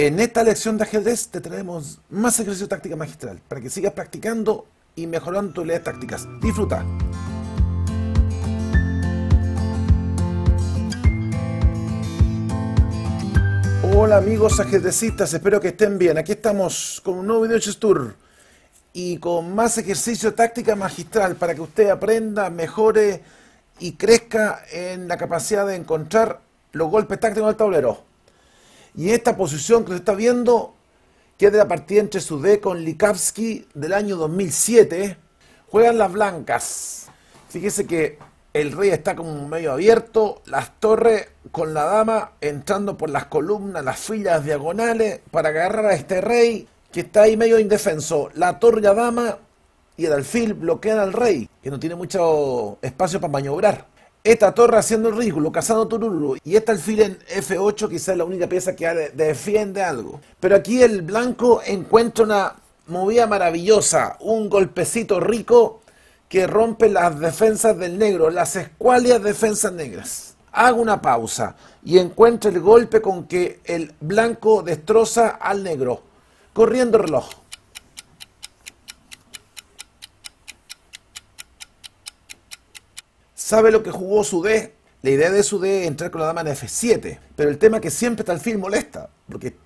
En esta lección de ajedrez te traemos más ejercicios de táctica magistral para que sigas practicando y mejorando tus habilidades tácticas. ¡Disfruta! Hola amigos ajedrecistas, espero que estén bien. Aquí estamos con un nuevo video de Chess Tour y con más ejercicio de táctica magistral para que usted aprenda, mejore y crezca en la capacidad de encontrar los golpes tácticos del tablero. Y esta posición que se está viendo, que es de la partida entre Zude con Likavsky del año 2007, juegan las blancas. Fíjese que el rey está como medio abierto, las torres con la dama entrando por las columnas, las filas diagonales, para agarrar a este rey que está ahí medio indefenso. La torre y la dama y el alfil bloquean al rey, que no tiene mucho espacio para maniobrar. Esta torre haciendo el ridículo, cazando tururu, y este alfil en F8 quizás es la única pieza que defiende algo. Pero aquí el blanco encuentra una movida maravillosa, un golpecito rico que rompe las defensas del negro, las escuálidas defensas negras. Hago una pausa y encuentra el golpe con que el blanco destroza al negro, corriendo el reloj. ¿Sabe lo que jugó Zude? La idea de Zude es entrar con la dama en F7, pero el tema es que siempre está el alfil molesta, porque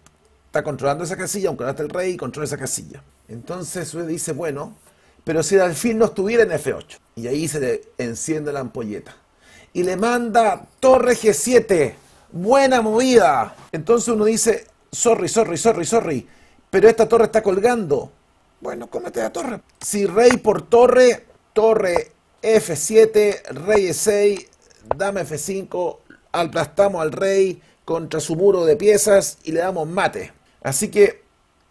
está controlando esa casilla, aunque ahora está el rey y controla esa casilla. Entonces Zude dice, bueno, pero si el alfil no estuviera en F8, y ahí se le enciende la ampolleta, y le manda torre G7, buena movida. Entonces uno dice, sorry, pero esta torre está colgando. Bueno, cómete la torre. Si rey por torre, torre F7, rey E6, dama F5, aplastamos al rey contra su muro de piezas y le damos mate. Así que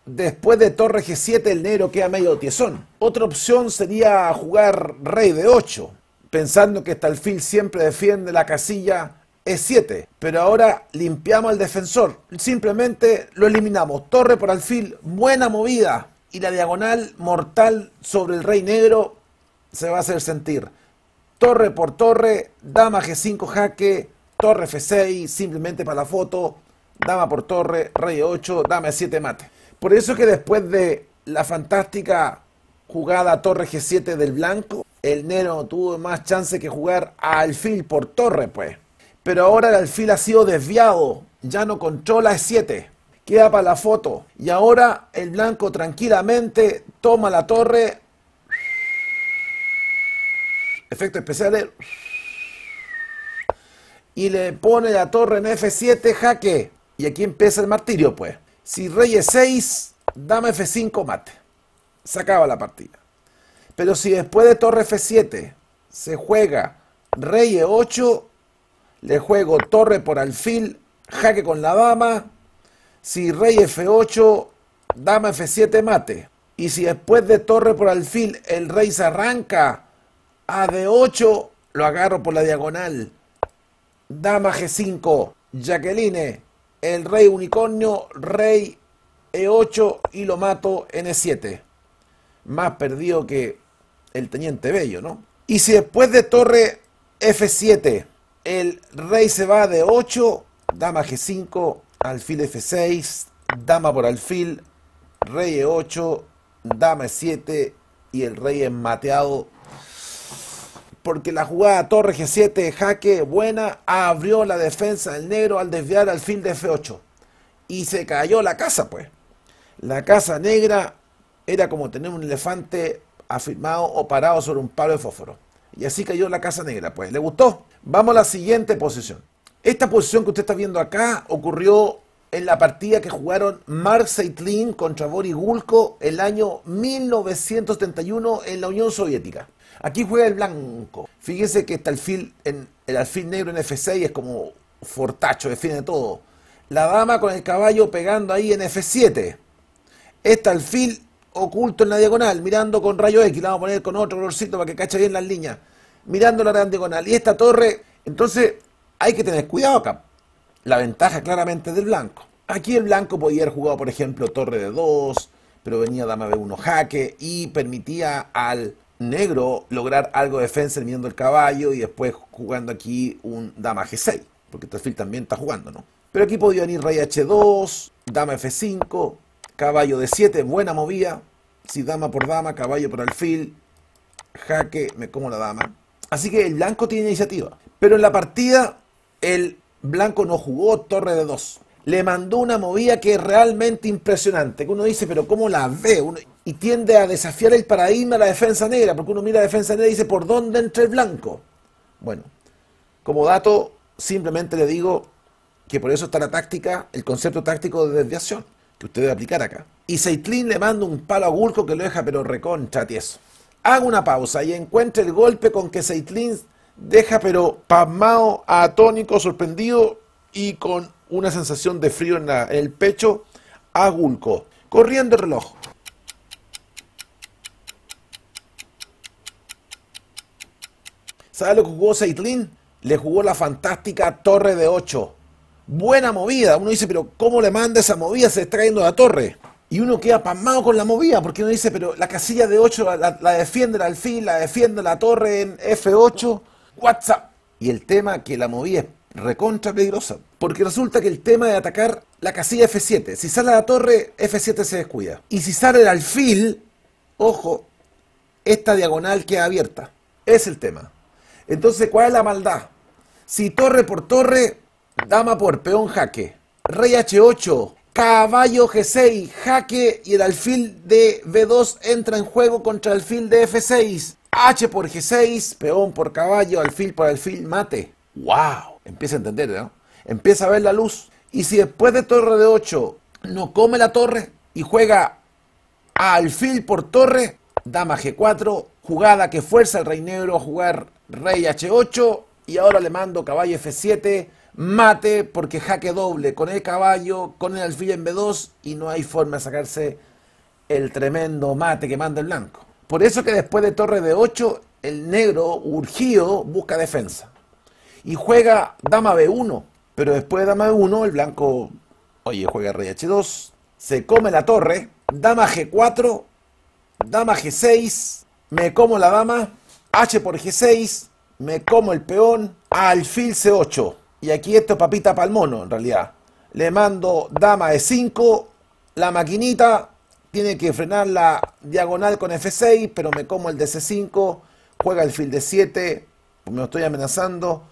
después de torre G7 el negro queda medio tiesón. Otra opción sería jugar rey D8, pensando que este alfil siempre defiende la casilla E7. Pero ahora limpiamos al defensor, simplemente lo eliminamos. Torre por alfil, buena movida, y la diagonal mortal sobre el rey negro se va a hacer sentir. Torre por torre, dama G5 jaque, torre F6 simplemente para la foto, dama por torre, rey E8, dama E7 mate. Por eso que después de la fantástica jugada torre G7 del blanco, el negro tuvo más chance que jugar a alfil por torre pues. Pero ahora el alfil ha sido desviado, ya no controla E7, queda para la foto. Y ahora el blanco tranquilamente toma la torre. Efectos especiales. Y le pone la torre en F7, jaque. Y aquí empieza el martirio, pues. Si rey E6, dama F5, mate. Se acaba la partida. Pero si después de torre F7 se juega rey E8, le juego torre por alfil, jaque con la dama. Si rey F8, dama F7, mate. Y si después de torre por alfil el rey se arranca a D8, lo agarro por la diagonal, dama G5, Jacqueline, el rey unicornio, rey E8 y lo mato en E7. Más perdido que el teniente bello, ¿no? Y si después de torre F7 el rey se va a D8, dama G5, alfil F6, dama por alfil, rey E8, dama E7 y el rey es mateado. Porque la jugada torre G7 jaque buena abrió la defensa del negro al desviar al alfil de F8. Y se cayó la casa pues. La casa negra era como tener un elefante afirmado o parado sobre un palo de fósforo. Y así cayó la casa negra pues. ¿Le gustó? Vamos a la siguiente posición. Esta posición que usted está viendo acá ocurrió en la partida que jugaron Mark Tseitlin contra Boris Gulko el año 1971 en la Unión Soviética. Aquí juega el blanco. Fíjese que el alfil negro en F6 es como fortacho, define todo. La dama con el caballo pegando ahí en F7. Este alfil oculto en la diagonal, mirando con rayo X. La vamos a poner con otro colorcito para que cache bien las líneas. Mirando la gran diagonal. Y esta torre, entonces hay que tener cuidado acá. La ventaja claramente del blanco. Aquí el blanco podía haber jugado, por ejemplo, torre de 2, pero venía dama B1 jaque y permitía al negro lograr algo de defensa eliminando el caballo y después jugando aquí un dama G6, porque este alfil también está jugando, ¿no? Pero aquí podía venir rey H2, dama F5, caballo D7, buena movida. Si dama por dama, caballo por alfil, jaque, me como la dama. Así que el blanco tiene iniciativa. Pero en la partida, el blanco no jugó torre de 2. Le mandó una movida que es realmente impresionante. Que uno dice, pero ¿cómo la ve? Y tiende a desafiar el paradigma de la defensa negra. Porque uno mira la defensa negra y dice, ¿por dónde entra el blanco? Bueno, como dato, simplemente le digo que por eso está la táctica, el concepto táctico de desviación, que usted debe aplicar acá. Y Tseitlin le manda un palo a Gulko que lo deja pero recontra tieso. Haga una pausa y encuentre el golpe con que Tseitlin deja pero pasmado, atónico, sorprendido y con una sensación de frío en el pecho a Gulko. Corriendo el reloj. ¿Sabe lo que jugó Tseitlin? Le jugó la fantástica torre de 8. Buena movida. Uno dice, pero ¿cómo le manda esa movida? Se está yendo la torre. Y uno queda pasmado con la movida, porque uno dice, pero la casilla de 8 la defiende el alfil, la defiende la torre en F8, WhatsApp. Y el tema que la movida es recontra peligrosa, porque resulta que el tema de atacar la casilla F7, si sale la torre, F7 se descuida. Y si sale el alfil, ojo, esta diagonal queda abierta. Es el tema. Entonces, ¿cuál es la maldad? Si torre por torre, dama por peón jaque, rey H8, caballo G6, jaque y el alfil de B2 entra en juego contra el alfil de F6. H por G6, peón por caballo, alfil por alfil, mate. ¡Wow! Empieza a entender, ¿no? Empieza a ver la luz. Y si después de torre de 8 no come la torre y juega a alfil por torre, dama G4, jugada que fuerza al rey negro a jugar rey H8 y ahora le mando caballo F7, mate, porque jaque doble con el caballo, con el alfil en B2 y no hay forma de sacarse el tremendo mate que manda el blanco. Por eso que después de torre de 8 el negro urgido busca defensa y juega dama B1, pero después de dama B1 el blanco, oye, juega rey H2, se come la torre, dama G4, dama G6, me como la dama, H por G6, me como el peón, alfil C8. Y aquí esto es papita pa'l mono, en realidad. Le mando dama E5, la maquinita tiene que frenar la diagonal con F6, pero me como el de C5, juega alfil D7, pues me lo estoy amenazando,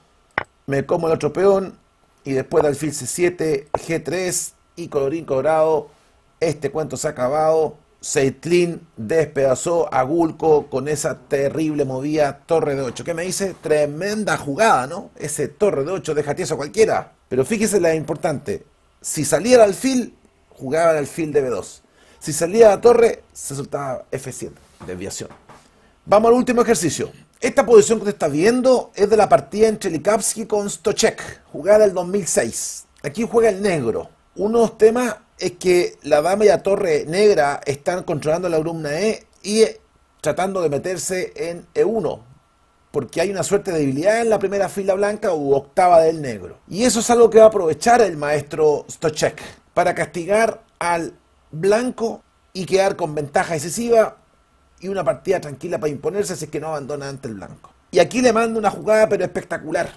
me como el otro peón, y después de alfil C7, G3, y colorín colorado, este cuento se ha acabado. Tseitlin despedazó a Gulko con esa terrible movida torre de 8. ¿Qué me dice? Tremenda jugada, ¿no? Ese torre de 8 deja tieso a cualquiera. Pero fíjese la importante. Si salía el alfil, jugaba el alfil de B2. Si salía la torre, se soltaba F7. Desviación. Vamos al último ejercicio. Esta posición que usted está viendo es de la partida entre Likavsky con Stocek, jugada del 2006. Aquí juega el negro. Uno de los temas es que la dama y la torre negra están controlando la columna E y tratando de meterse en E1, porque hay una suerte de debilidad en la primera fila blanca u octava del negro. Y eso es algo que va a aprovechar el maestro Stocek para castigar al blanco y quedar con ventaja decisiva y una partida tranquila para imponerse si es que no abandona ante el blanco. Y aquí le mando una jugada pero espectacular.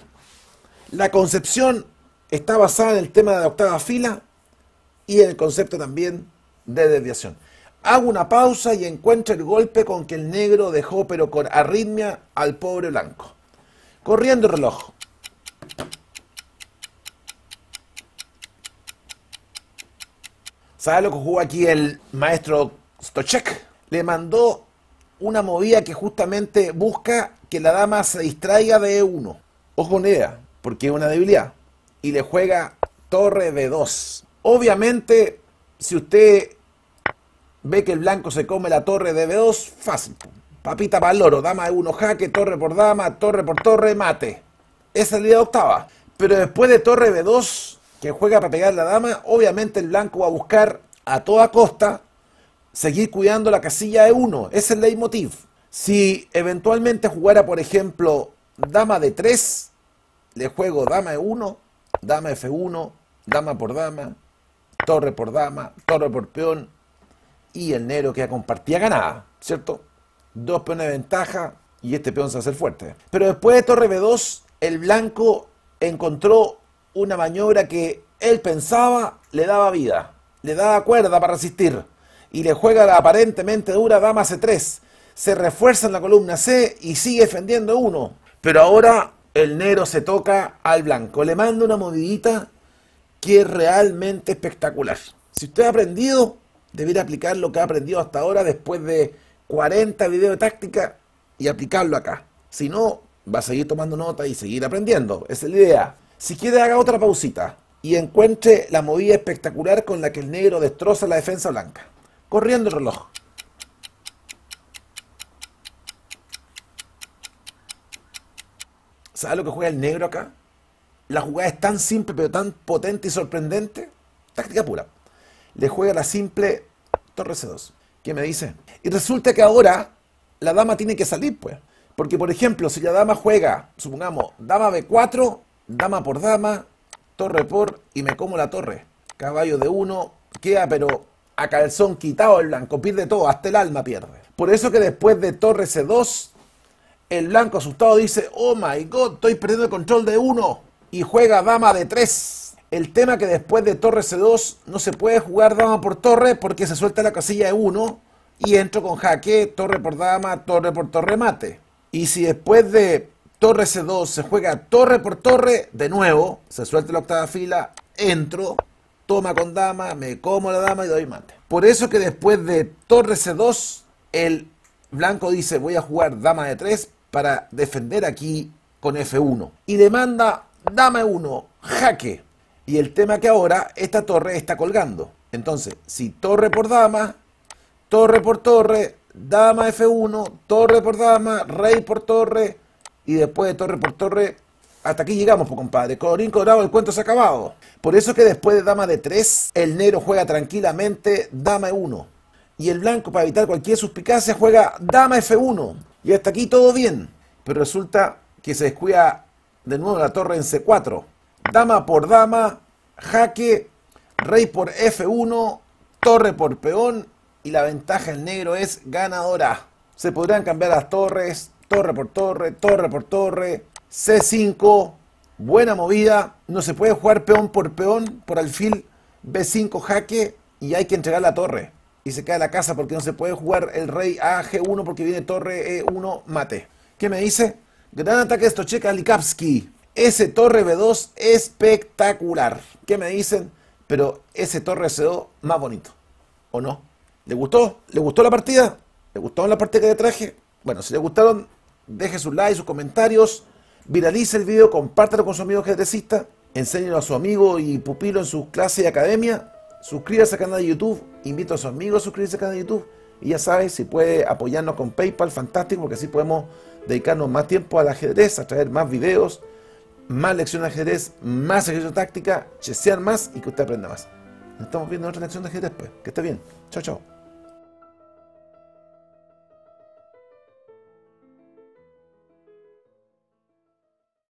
La concepción está basada en el tema de la octava fila y el concepto también de desviación. Hago una pausa y encuentro el golpe con que el negro dejó pero con arritmia al pobre blanco. Corriendo el reloj. ¿Sabe lo que jugó aquí el maestro Stocek? Le mandó una movida que justamente busca que la dama se distraiga de E1. Ojo con idea, porque es una debilidad. Y le juega torre B2. Obviamente, si usted ve que el blanco se come la torre de B2, fácil. Papita para el loro, dama E1 jaque, torre por dama, torre por torre, mate. Esa es la octava. Pero después de torre B2, que juega para pegar la dama, obviamente el blanco va a buscar a toda costa seguir cuidando la casilla E1. Ese es el leitmotiv. Si eventualmente jugara, por ejemplo, dama D3, le juego dama E1, dama F1, dama por dama, torre por dama, torre por peón y el negro queda con partida ganada, ¿cierto? Dos peones de ventaja y este peón se va a hacer fuerte. Pero después de torre B2, el blanco encontró una maniobra que él pensaba le daba vida. le da cuerda para resistir y le juega la aparentemente dura dama C3. Se refuerza en la columna C y sigue defendiendo uno. Pero ahora el negro se toca al blanco. Le manda una movidita que es realmente espectacular. Si usted ha aprendido, debería aplicar lo que ha aprendido hasta ahora después de 40 videos de táctica y aplicarlo acá. Si no, va a seguir tomando nota y seguir aprendiendo. Esa es la idea. Si quiere, haga otra pausita y encuentre la movida espectacular con la que el negro destroza la defensa blanca. Corriendo el reloj. ¿Sabe lo que juega el negro acá? La jugada es tan simple pero tan potente y sorprendente. Táctica pura. Le juega la simple torre C2. ¿Qué me dice? Y resulta que ahora la dama tiene que salir, pues. Porque, por ejemplo, si la dama juega, supongamos, dama B4, dama por dama, torre por, y me como la torre. Caballo D1, queda pero a calzón quitado el blanco. Pierde todo, hasta el alma pierde. Por eso que después de torre C2, el blanco asustado dice, oh my god, estoy perdiendo el control de 1. Y juega dama de 3. El tema que después de torre C2 no se puede jugar dama por torre porque se suelta la casilla de 1 y entro con jaque, torre por dama, torre por torre, mate. Y si después de torre C2 se juega torre por torre, de nuevo, se suelta la octava fila, entro, toma con dama, me como la dama y doy mate. Por eso que después de torre C2, el blanco dice voy a jugar dama de 3 para defender aquí con F1. Y demanda dama E1, jaque. Y el tema que ahora esta torre está colgando. Entonces, si torre por dama, torre por torre, dama F1, torre por dama, rey por torre, y después de torre por torre, hasta aquí llegamos, pues, compadre. Colorín colorado, el cuento se ha acabado. Por eso que después de dama de 3, el negro juega tranquilamente dama E1. Y el blanco, para evitar cualquier suspicacia, juega dama F1. Y hasta aquí todo bien. Pero resulta que se descuida de nuevo la torre en C4. Dama por dama, jaque, rey por F1, torre por peón. Y la ventaja del negro es ganadora. Se podrán cambiar las torres, torre por torre, torre por torre. C5, buena movida. No se puede jugar peón, por alfil, B5, jaque. Y hay que entregar la torre. Y se cae la casa porque no se puede jugar el rey a G1 porque viene torre E1 mate. ¿Qué me dice? Gran ataque de Stocek a Likavsky. Ese torre B2 espectacular. ¿Qué me dicen? Pero ese torre C2 más bonito. ¿O no? ¿Le gustó? ¿Le gustó la partida? ¿Le gustaron las partidas que le traje? Bueno, si le gustaron, deje sus likes, sus comentarios. Viralice el video, compártelo con sus amigos ajedrecistas. Enséñelo a su amigo y pupilo en sus clases y academia. Suscríbase al canal de YouTube, invito a sus amigos a suscribirse al canal de YouTube. Y ya sabes, si puede apoyarnos con PayPal, fantástico, porque así podemos dedicarnos más tiempo al ajedrez, a traer más videos, más lecciones de ajedrez, más ejercicio de táctica, chesear más y que usted aprenda más. Nos estamos viendo en otra lección de ajedrez, pues. Que esté bien. Chao, chao.